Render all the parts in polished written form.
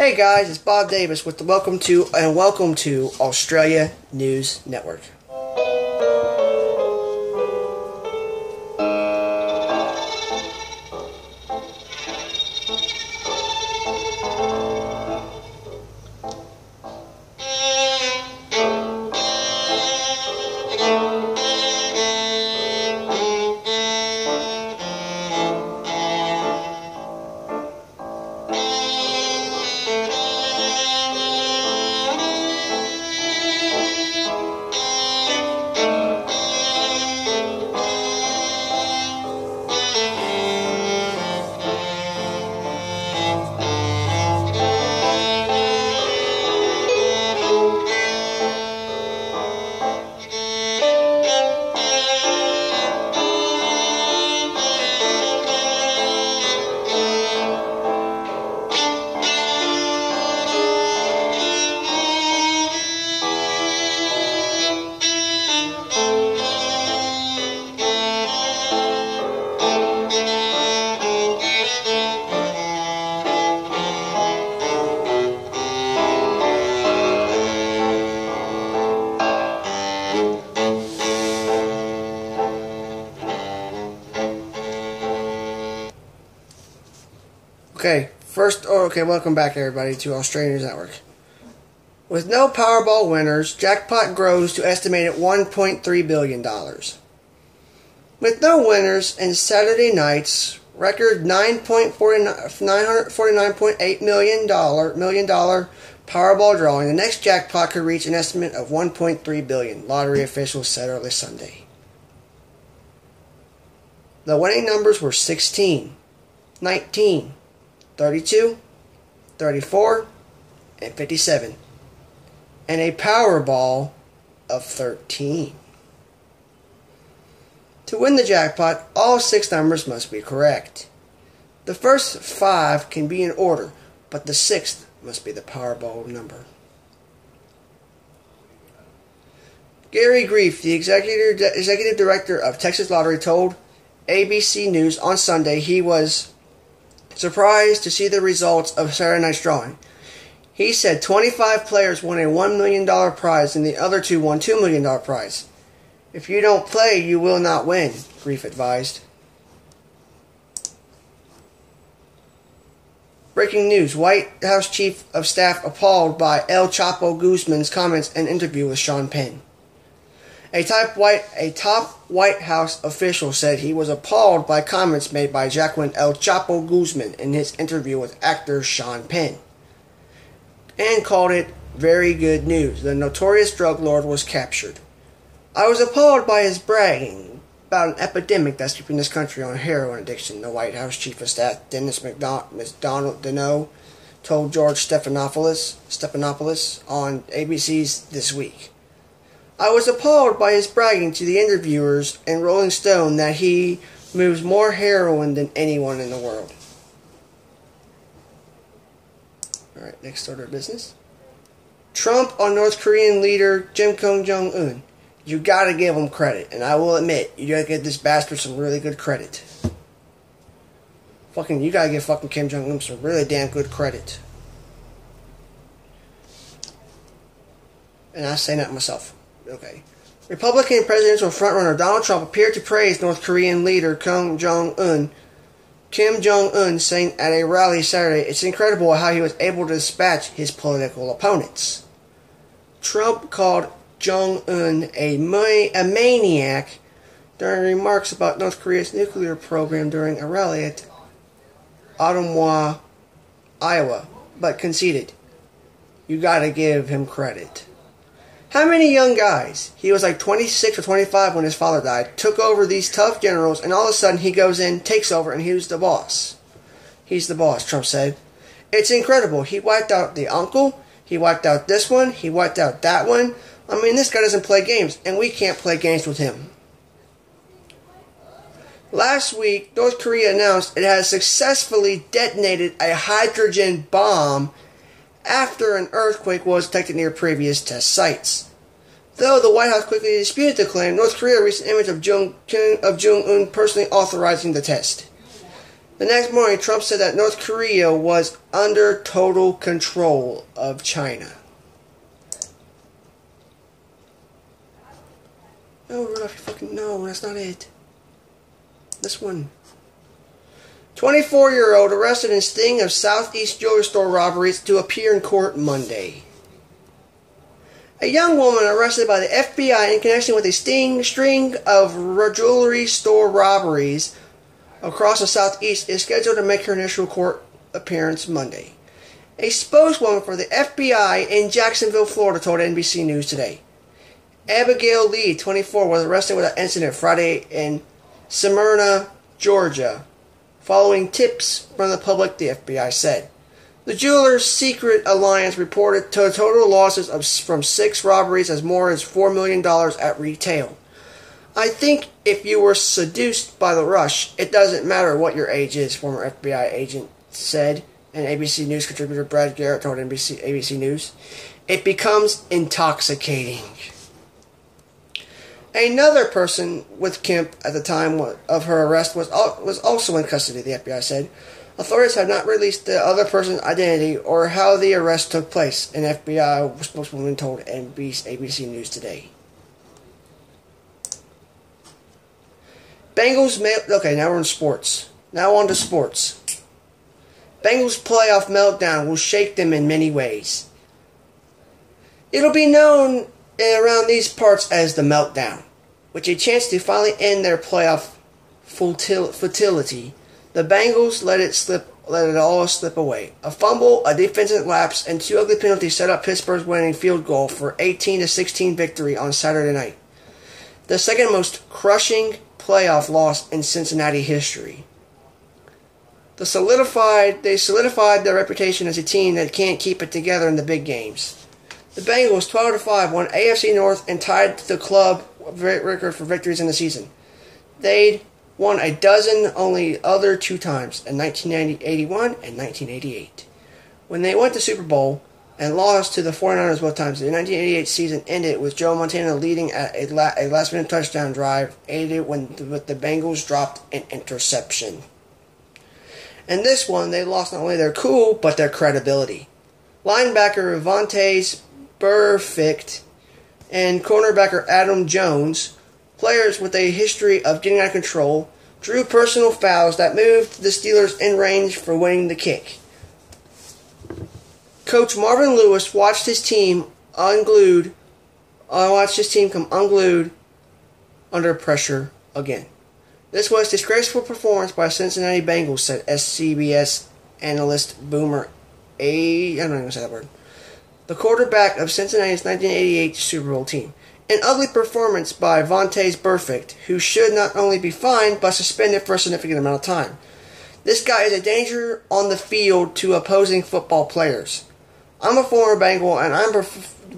Hey guys, it's Bob Davis with the Welcome to Australia News Network. Okay, welcome back everybody to Australia News Network. With no Powerball winners, jackpot grows to estimated $1.3 billion. With no winners and Saturday night's record $949.8 million Powerball drawing, the next jackpot could reach an estimate of $1.3 billion, lottery officials said early Sunday. The winning numbers were 16, 19, 32, 34, and 57, and a Powerball of 13. To win the jackpot, all six numbers must be correct. The first five can be in order, but the sixth must be the Powerball number. Gary Grief, the executive director of Texas Lottery, told ABC News on Sunday he was surprised to see the results of Saturday night's drawing. He said 25 players won a $1 million prize and the other two won $2 million prize. If you don't play, you will not win, Grief advised. Breaking news. White House Chief of Staff appalled by El Chapo Guzman's comments and interview with Sean Penn. A top White House official said he was appalled by comments made by Joaquin El Chapo Guzman in his interview with actor Sean Penn, and called it very good news. The notorious drug lord was captured. I was appalled by his bragging about an epidemic that's keeping this country on heroin addiction, the White House Chief of Staff Dennis McDonough told George Stephanopoulos on ABC's This Week. I was appalled by his bragging to the interviewers and Rolling Stone that he moves more heroin than anyone in the world. Alright, next order of business. Trump on North Korean leader Kim Jong-un. You gotta give him credit, and I will admit, you gotta give this bastard some really good credit. You gotta give fucking Kim Jong-un some really damn good credit. And I say that myself. Okay. Republican presidential frontrunner Donald Trump appeared to praise North Korean leader Kim Jong-un, saying at a rally Saturday, "It's incredible how he was able to dispatch his political opponents." Trump called Jong-un a maniac during remarks about North Korea's nuclear program during a rally at Ottumwa, Iowa, but conceded, "You gotta give him credit." How many young guys, he was like 26 or 25 when his father died, took over these tough generals, and all of a sudden he goes in, takes over, and he's the boss. He's the boss, Trump said. It's incredible. He wiped out the uncle. He wiped out this one. He wiped out that one. I mean, this guy doesn't play games, and we can't play games with him. Last week, North Korea announced it has successfully detonated a hydrogen bomb after an earthquake was detected near previous test sites. Though the White House quickly disputed the claim, North Korea released an image of Jong-un personally authorizing the test. The next morning, Trump said that North Korea was under total control of China. No, Rudolph, you fucking no, that's not it. This one. 24-year-old arrested in sting of Southeast jewelry store robberies to appear in court Monday. A young woman arrested by the FBI in connection with a string of jewelry store robberies across the Southeast is scheduled to make her initial court appearance Monday. A spokeswoman for the FBI in Jacksonville, Florida, told NBC News today. Abigail Lee, 24, was arrested with an incident Friday in Smyrna, Georgia, following tips from the public, the FBI said. The jeweler's secret alliance reported total losses from 6 robberies as more as $4 million at retail. I think if you were seduced by the rush, it doesn't matter what your age is, former FBI agent said, and ABC News contributor Brad Garrett told ABC News. It becomes intoxicating. Another person with Kemp at the time of her arrest was also in custody, the FBI said. Authorities have not released the other person's identity or how the arrest took place, an FBI spokeswoman told ABC News today. Bengals okay, now we're in sports. Now on to sports. Bengals playoff meltdown will shake them in many ways. It'll be known around these parts as the meltdown, which a chance to finally end their playoff futility. The Bengals let it all slip away. A fumble, a defensive lapse, and 2 ugly penalties set up Pittsburgh's winning field goal for 18-16 victory on Saturday night. The second most crushing playoff loss in Cincinnati history. They solidified their reputation as a team that can't keep it together in the big games. The Bengals, 12-5, won AFC North and tied the club record for victories in the season. They'd won a dozen only other 2 times, in 1981 and 1988. When they went to Super Bowl and lost to the 49ers both times, the 1988 season ended with Joe Montana leading at a last-minute touchdown drive, aided when the Bengals dropped an interception. In this one, they lost not only their cool, but their credibility. Linebacker Vontaze Burfict and cornerbacker Adam Jones, players with a history of getting out of control, drew personal fouls that moved the Steelers in range for winning the kick. Coach Marvin Lewis watched his team come unglued under pressure again. This was a disgraceful performance by Cincinnati Bengals, said CBS analyst Boomer Esiason. I don't even say that word. The quarterback of Cincinnati's 1988 Super Bowl team. An ugly performance by Vontaze Burfict, who should not only be fined but suspended for a significant amount of time. This guy is a danger on the field to opposing football players. I'm a former Bengal, and I'm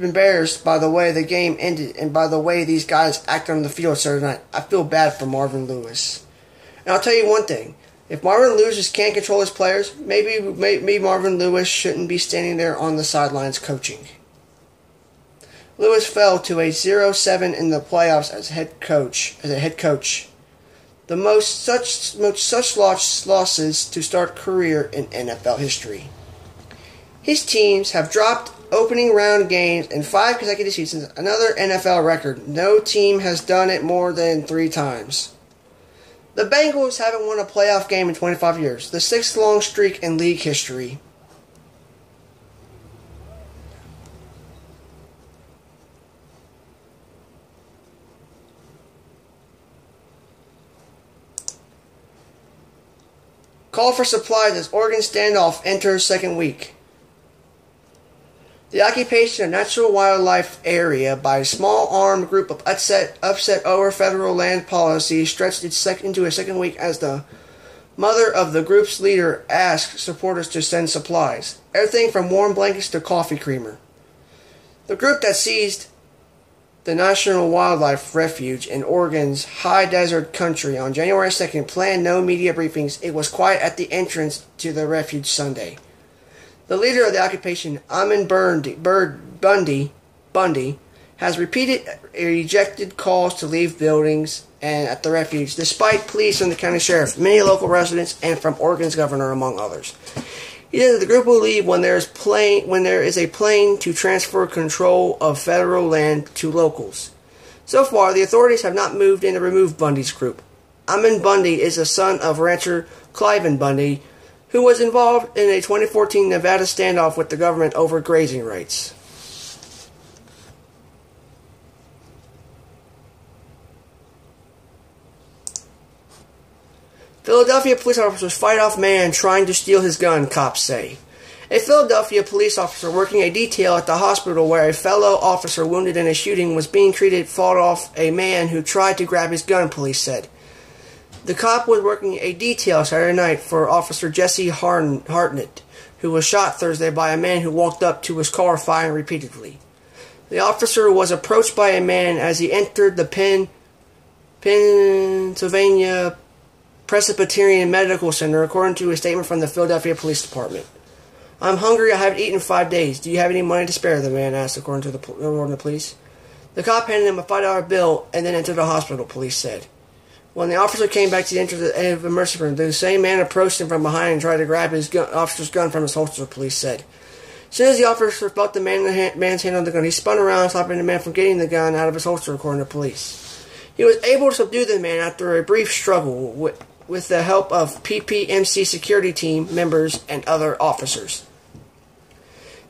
embarrassed by the way the game ended and by the way these guys acted on the field Saturday night. I feel bad for Marvin Lewis. And I'll tell you one thing. If Marvin Lewis just can't control his players, maybe Marvin Lewis shouldn't be standing there on the sidelines coaching. Lewis fell to a 0-7 in the playoffs as a head coach. The most such losses to start career in NFL history. His teams have dropped opening round games in 5 consecutive seasons, another NFL record. No team has done it more than 3 times. The Bengals haven't won a playoff game in 25 years, the 6th long streak in league history. Call for supplies as Oregon standoff enters second week. The occupation of natural wildlife area by a small armed group of upset over federal land policy stretched into a second week as the mother of the group's leader asked supporters to send supplies, everything from warm blankets to coffee creamer. The group that seized the National Wildlife Refuge in Oregon's high desert country on January 2nd planned no media briefings. It was quiet at the entrance to the refuge Sunday. The leader of the occupation, Ammon Bundy, has repeated rejected calls to leave buildings and at the refuge, despite police and the county sheriff, many local residents, and from Oregon's governor, among others. He said that the group will leave when there is a plan to transfer control of federal land to locals. So far, the authorities have not moved in to remove Bundy's group. Ammon Bundy is the son of rancher Cliven Bundy, who was involved in a 2014 Nevada standoff with the government over grazing rights. Philadelphia police officers fight off man trying to steal his gun, cops say. A Philadelphia police officer working a detail at the hospital where a fellow officer wounded in a shooting was being treated fought off a man who tried to grab his gun, police said. The cop was working a detail Saturday night for Officer Jesse Hartnett, who was shot Thursday by a man who walked up to his car firing repeatedly. The officer was approached by a man as he entered the Pennsylvania Presbyterian Medical Center, according to a statement from the Philadelphia Police Department. "I'm hungry. I haven't eaten in 5 days. Do you have any money to spare?" the man asked, according to the police. The cop handed him a $5 bill and then entered the hospital, police said. When the officer came back to the entrance of the emergency room, the same man approached him from behind and tried to grab his officer's gun from his holster, police said. As soon as the officer felt the man's hand on the gun, he spun around, stopping the man from getting the gun out of his holster, according to police. He was able to subdue the man after a brief struggle with the help of PPMC security team members and other officers.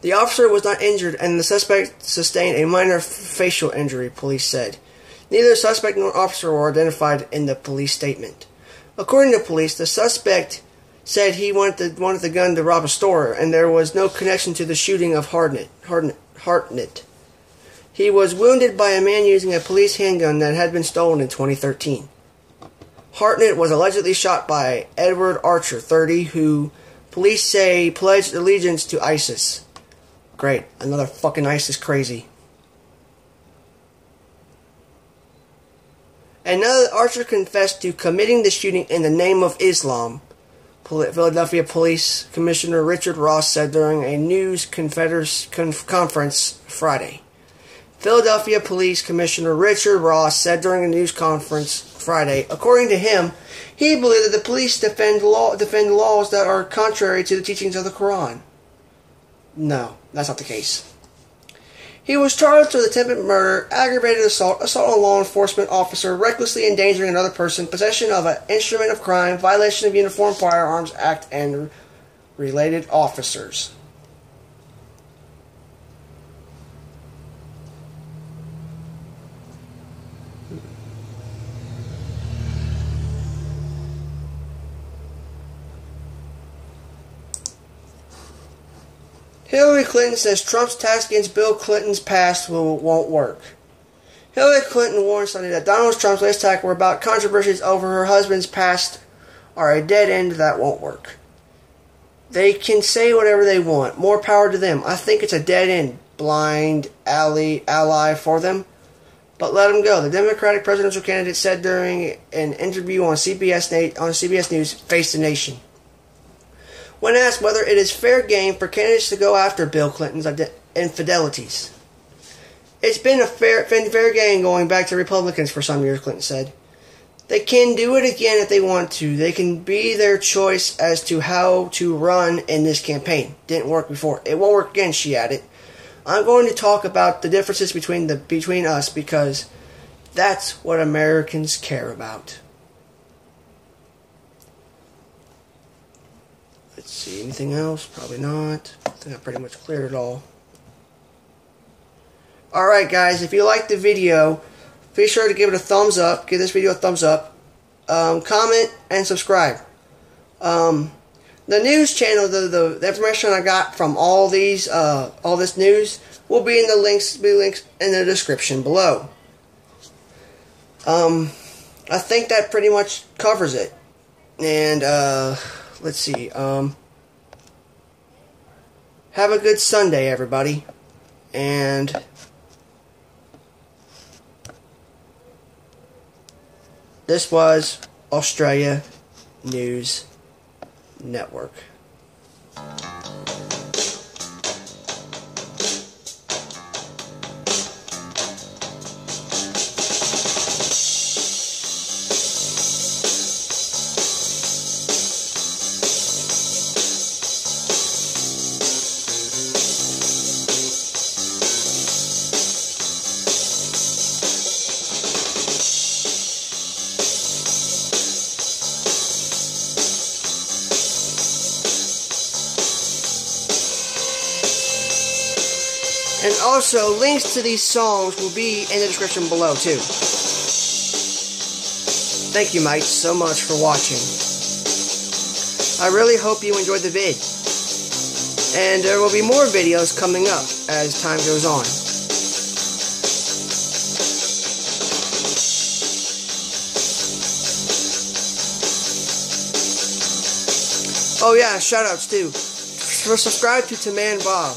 The officer was not injured, and the suspect sustained a minor facial injury, police said. Neither suspect nor officer were identified in the police statement. According to police, the suspect said he wanted the gun to rob a store, and there was no connection to the shooting of Hartnett. He was wounded by a man using a police handgun that had been stolen in 2013. Hartnett was allegedly shot by Edward Archer, 30, who police say pledged allegiance to ISIS. Great, another fucking ISIS crazy. Another Archer confessed to committing the shooting in the name of Islam, Philadelphia Police Commissioner Richard Ross said during a news conference Friday. Philadelphia Police Commissioner Richard Ross said during a news conference Friday, according to him, he believed that the police defend laws that are contrary to the teachings of the Quran. No, that's not the case. He was charged with attempted murder, aggravated assault, assault on a law enforcement officer, recklessly endangering another person, possession of an instrument of crime, violation of Uniform Firearms Act, and related officers. Hillary Clinton says Trump's tax against Bill Clinton's past won't work. Hillary Clinton warned Sunday that Donald Trump's latest attack were about controversies over her husband's past are a dead end that won't work. They can say whatever they want. More power to them. I think it's a dead end. Blind ally for them. But let them go. The Democratic presidential candidate said during an interview on CBS News, Face the Nation. When asked whether it is fair game for candidates to go after Bill Clinton's infidelities. It's been fair game going back to Republicans for some years, Clinton said. They can do it again if they want to. They can be their choice as to how to run in this campaign. Didn't work before. It won't work again, she added. I'm going to talk about the differences between us because that's what Americans care about. Let's see, anything else? Probably not. I think I pretty much cleared it all. Alright guys, if you liked the video, be sure to give it a thumbs up. Give this video a thumbs up. Comment and subscribe. The news channel, the information I got from all this news will be in the links in the description below. I think that pretty much covers it. And let's see, have a good Sunday, everybody, and this was Australia News Network. And also, links to these songs will be in the description below, too. Thank you, mates, so much for watching. I really hope you enjoyed the vid. And there will be more videos coming up as time goes on. Oh yeah, shoutouts too. Subscribe to Taman Bob.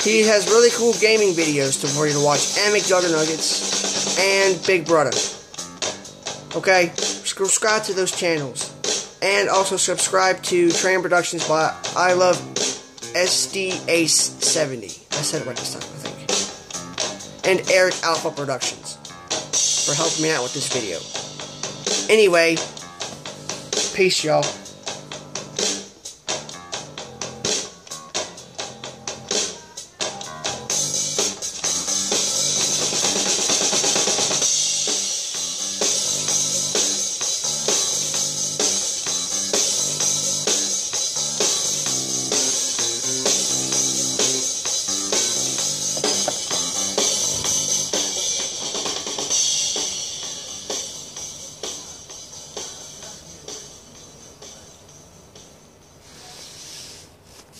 He has really cool gaming videos for you to watch, and McDonald's Nuggets, and Big Brother. Okay, subscribe to those channels. And also subscribe to Train Productions by I Love SDA70. I said it right this time, I think. And Eric Alpha Productions for helping me out with this video. Anyway, peace, y'all.